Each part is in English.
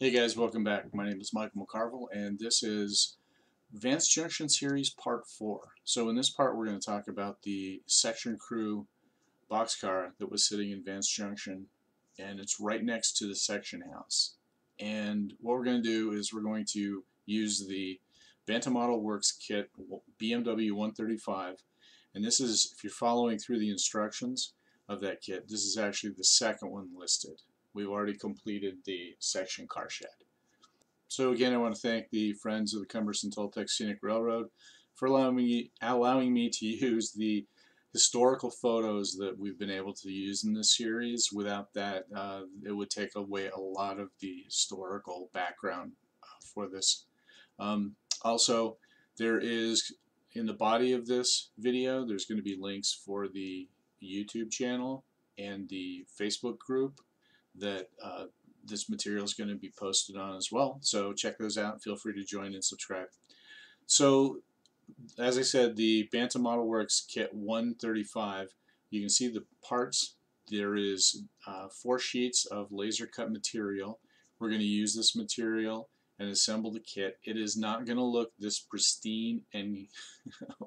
Hey guys, welcome back. My name is Michael McCarville and this is Vance Junction Series Part 4. So in this part we're going to talk about the Section Crew Boxcar that was sitting in Vance Junction, and it's right next to the Section House. And what we're going to do is we're going to use the Banta Model Works kit BMW 135, and this is, if you're following through the instructions of that kit, this is actually the second one listed. We've already completed the section car shed. So again, I want to thank the friends of the Cumbres and Toltec Scenic Railroad for allowing me to use the historical photos that we've been able to use in this series. Without that, it would take away a lot of the historical background for this. Also, there is, in the body of this video, there's going to be links for the YouTube channel and the Facebook group that this material is going to be posted on as well. So check those out. Feel free to join and subscribe. So as I said, the Banta Model Works Kit 135, you can see the parts. There is 4 sheets of laser cut material. We're going to use this material and assemble the kit. It is not going to look this pristine and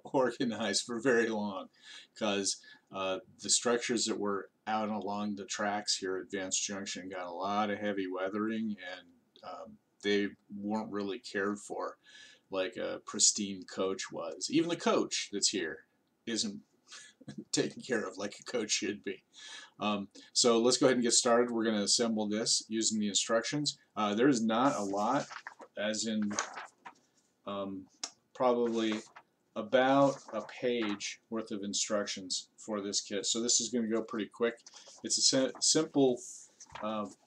organized for very long, because the structures that were out along the tracks here at Vance Junction got a lot of heavy weathering, and they weren't really cared for like a pristine coach was. Even the coach that's here isn't taken care of like a coach should be. So let's go ahead and get started. We're going to assemble this using the instructions. There is not a lot, as in probably about a page worth of instructions for this kit. So this is going to go pretty quick. It's a simple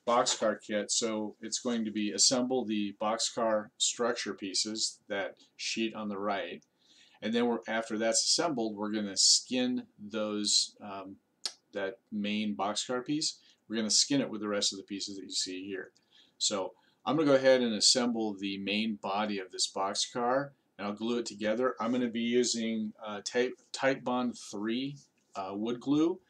boxcar kit, so it's going to be assemble the boxcar structure pieces, that sheet on the right, and then after that's assembled, we're going to skin those, that main boxcar piece. We're going to skin it with the rest of the pieces that you see here. So I'm going to go ahead and assemble the main body of this boxcar, and I'll glue it together. I'm going to be using Titebond III wood glue.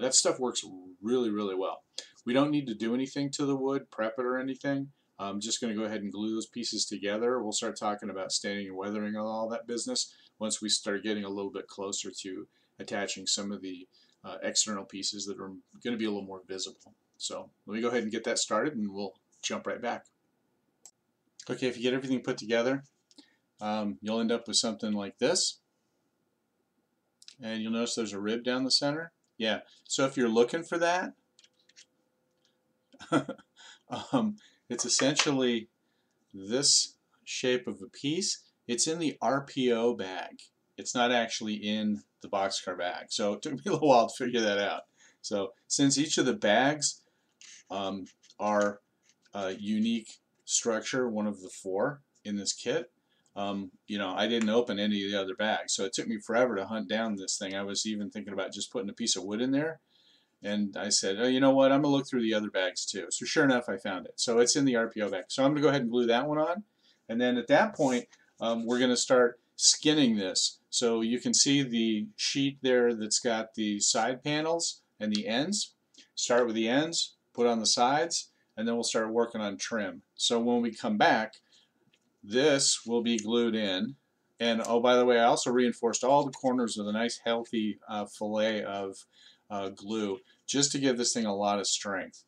That stuff works really, really well. We don't need to do anything to the wood, prep it or anything. I'm just going to go ahead and glue those pieces together. We'll start talking about staining and weathering and all that business once we start getting a little bit closer to attaching some of the external pieces that are going to be a little more visible. So let me go ahead and get that started, and we'll jump right back. Okay, if you get everything put together, you'll end up with something like this, and you'll notice there's a rib down the center. Yeah, so if you're looking for that, it's essentially this shape of a piece. It's in the RPO bag. It's not actually in the boxcar bag, so it took me a little while to figure that out. So since each of the bags are a unique structure, one of the 4 in this kit, you know, I didn't open any of the other bags, so it took me forever to hunt down this thing. I was even thinking about just putting a piece of wood in there, and I said, oh, you know what, I'm going to look through the other bags too. So sure enough, I found it. So it's in the RPO bag. So I'm going to go ahead and glue that one on, and then at that point, we're going to start skinning this. So you can see the sheet there that's got the side panels and the ends. Start with the ends, put on the sides, and then we'll start working on trim. So when we come back, this will be glued in. And oh, by the way, I also reinforced all the corners with a nice healthy fillet of glue, just to give this thing a lot of strength.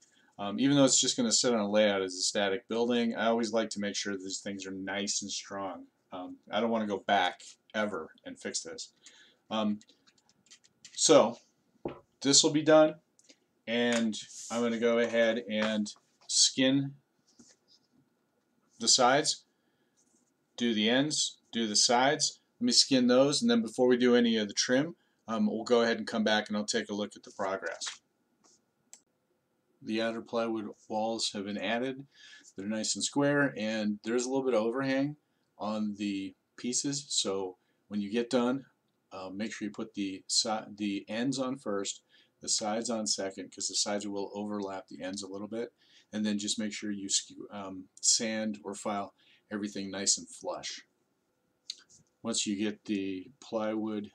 Even though it's just going to sit on a layout as a static building, I always like to make sure these things are nice and strong. I don't want to go back ever and fix this. So this will be done, and I'm going to go ahead and skin the sides, do the ends, do the sides. Let me skin those, and then before we do any of the trim, we'll go ahead and come back and I'll take a look at the progress. The outer plywood walls have been added. They're nice and square, and there's a little bit of overhang on the pieces, so when you get done, make sure you put the ends on first, the sides on second, because the sides will overlap the ends a little bit, and then just make sure you sand or file everything nice and flush. Once you get the plywood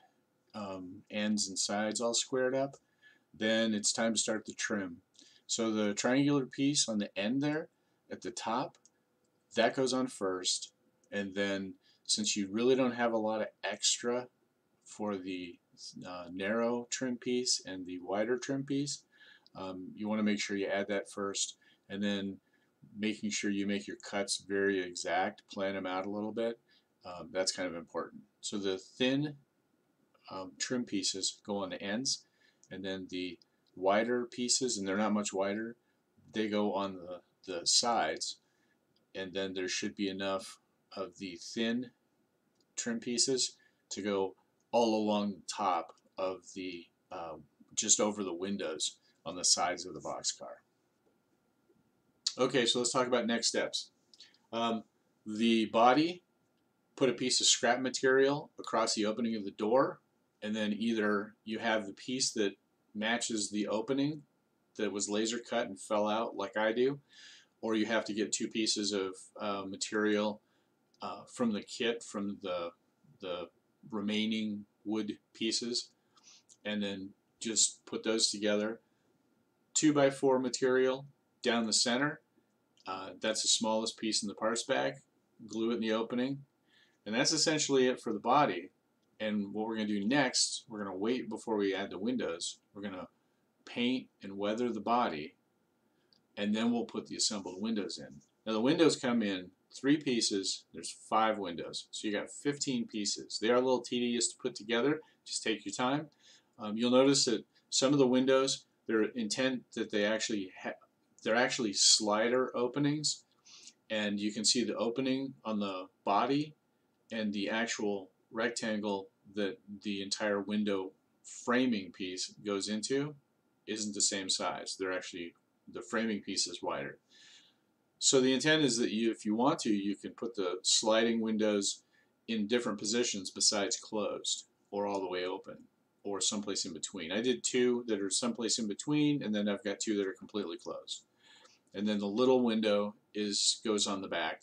ends and sides all squared up, then it's time to start the trim. So the triangular piece on the end there, at the top, that goes on first, and then since you really don't have a lot of extra for the narrow trim piece and the wider trim piece, you want to make sure you add that first, and then making sure you make your cuts very exact, plan them out a little bit. That's kind of important. So the thin trim pieces go on the ends, and then the wider pieces, and they're not much wider, they go on the sides, and then there should be enough of the thin trim pieces to go all along the top of the just over the windows on the sides of the boxcar. Okay, so let's talk about next steps. The body, put a piece of scrap material across the opening of the door, and then either you have the piece that matches the opening that was laser cut and fell out like I do, or you have to get two pieces of material from the kit, from the remaining wood pieces, and then just put those together. 2x4 material down the center, that's the smallest piece in the parts bag, glue it in the opening, and that's essentially it for the body. And what we're going to do next, we're going to wait before we add the windows. We're going to paint and weather the body, and then we'll put the assembled windows in. Now the windows come in 3 pieces, there's 5 windows, so you got 15 pieces. They are a little tedious to put together, just take your time. You'll notice that some of the windows, their intent that they actually they're actually slider openings, and you can see the opening on the body and the actual rectangle that the entire window framing piece goes into isn't the same size. They're actually, the framing piece is wider. So the intent is that you, if you want to, you can put the sliding windows in different positions besides closed, or all the way open, or someplace in between. I did 2 that are someplace in between, and then I've got 2 that are completely closed. And then the little window goes on the back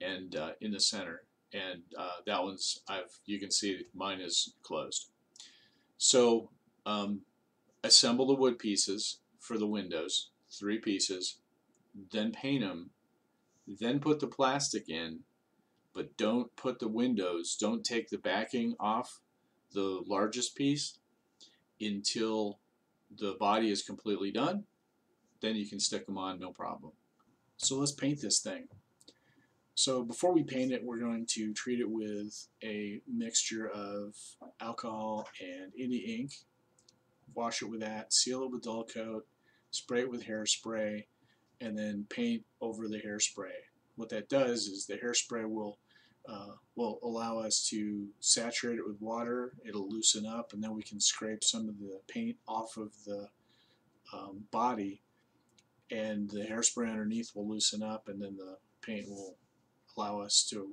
and in the center, and that one's, you can see mine is closed. So assemble the wood pieces for the windows, 3 pieces, then paint them, then put the plastic in, but don't put the windows, don't take the backing off the largest piece until the body is completely done. Then you can stick them on, no problem. So let's paint this thing. So before we paint it, we're going to treat it with a mixture of alcohol and India Ink, wash it with that, seal it with dull coat, spray it with hairspray, and then paint over the hairspray. What that does is the hairspray will allow us to saturate it with water, it'll loosen up, and then we can scrape some of the paint off of the body, and the hairspray underneath will loosen up, and then the paint will allow us to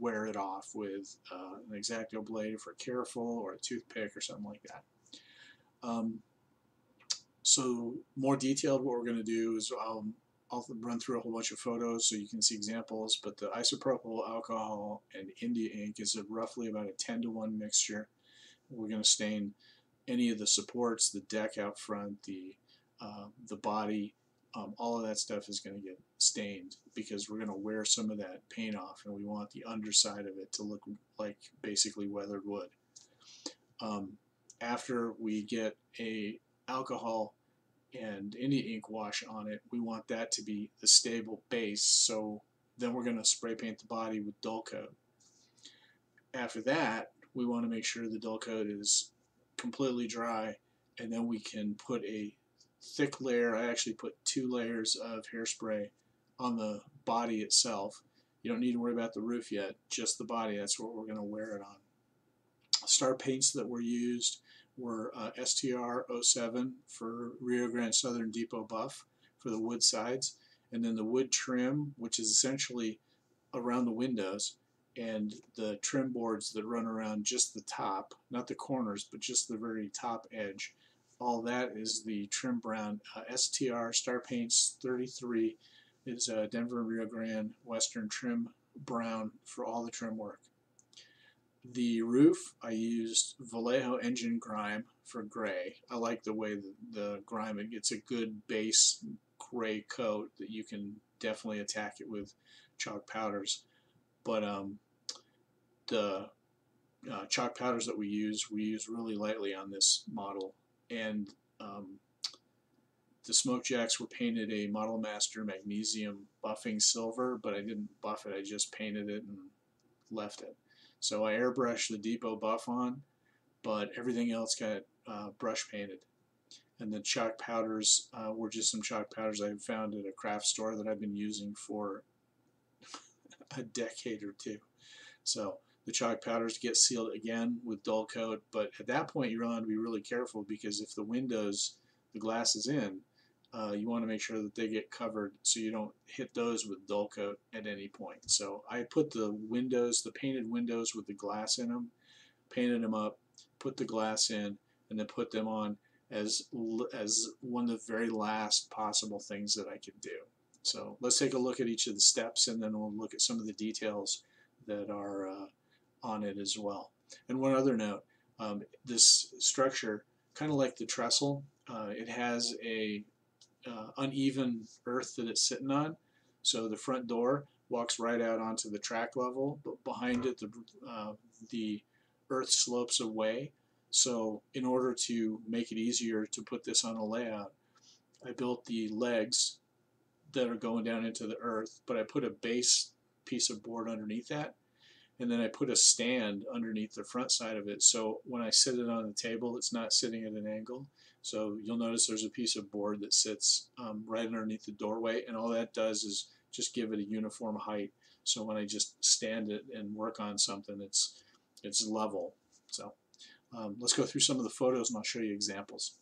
wear it off with an X-Acto blade if we're careful, or a toothpick or something like that. So more detailed, what we're going to do is I'll run through a whole bunch of photos so you can see examples, but the isopropyl alcohol and India Ink is roughly about a 10-to-1 mixture. We're going to stain any of the supports, the deck out front, the body, all of that stuff is going to get stained because we're going to wear some of that paint off, and we want the underside of it to look like basically weathered wood. After we get a alcohol and India Ink wash on it, we want that to be the stable base, so then we're going to spray paint the body with dull coat. After that, we want to make sure the dull coat is completely dry, and then we can put a thick layer. I actually put 2 layers of hairspray on the body itself. You don't need to worry about the roof yet, just the body, that's what we're going to wear it on. Star paints that were used were STR07 for Rio Grande Southern Depot Buff for the wood sides, and then the wood trim, which is essentially around the windows, and the trim boards that run around just the top, not the corners, but just the very top edge. All that is the trim brown. Star Paints 33 is Denver Rio Grande Western trim brown for all the trim work. The roof, I used Vallejo engine grime for gray. I like the way the grime, it gets a good base gray coat that you can definitely attack it with chalk powders. But the chalk powders that we use really lightly on this model, and the smoke jacks were painted a Model Master magnesium buffing silver, but I didn't buff it, I just painted it and left it. So I airbrushed the depot buff on, but everything else got brush painted. And the chalk powders were just some chalk powders I found at a craft store that I've been using for a decade or two. So the chalk powders get sealed again with dull coat, but at that point you want to be really careful, because if the glass is in, you want to make sure that they get covered so you don't hit those with dull coat at any point. So I put the painted windows with the glass in them, painted them up, put the glass in, and then put them on as one of the very last possible things that I could do. So let's take a look at each of the steps, and then we'll look at some of the details that are on it as well. And one other note, this structure, kind of like the trestle, it has a uneven earth that it's sitting on, so the front door walks right out onto the track level, but behind it the earth slopes away. So in order to make it easier to put this on a layout, I built the legs that are going down into the earth, but I put a base piece of board underneath that, and then I put a stand underneath the front side of it, so when I sit it on the table it's not sitting at an angle. So you'll notice there's a piece of board that sits right underneath the doorway, and all that does is just give it a uniform height, so when I just stand it and work on something, it's level. So let's go through some of the photos and I'll show you examples.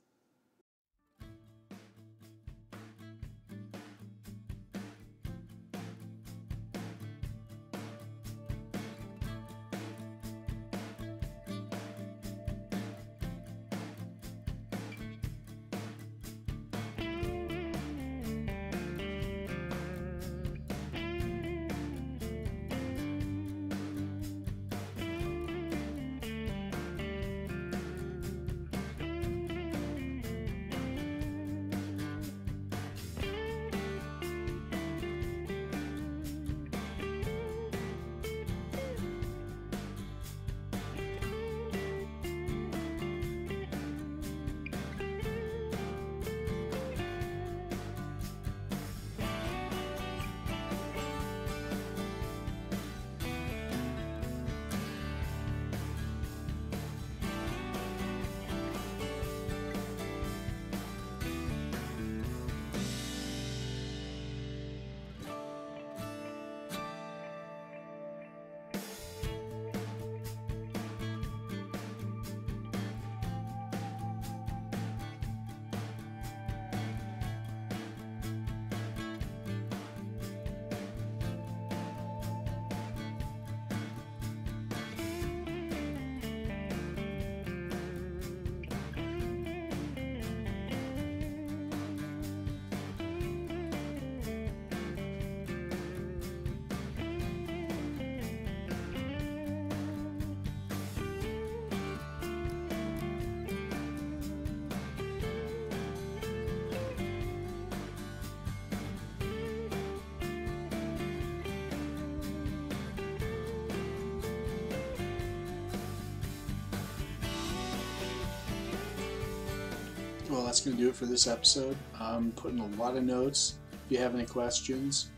Well, that's going to do it for this episode. I'm putting a lot of notes. If you have any questions,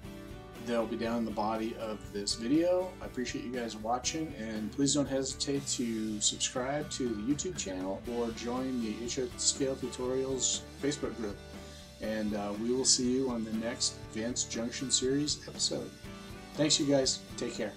they'll be down in the body of this video. I appreciate you guys watching, and please don't hesitate to subscribe to the YouTube channel or join the HO Scale Tutorials Facebook group. And we will see you on the next Vance Junction Series episode. Thanks, you guys. Take care.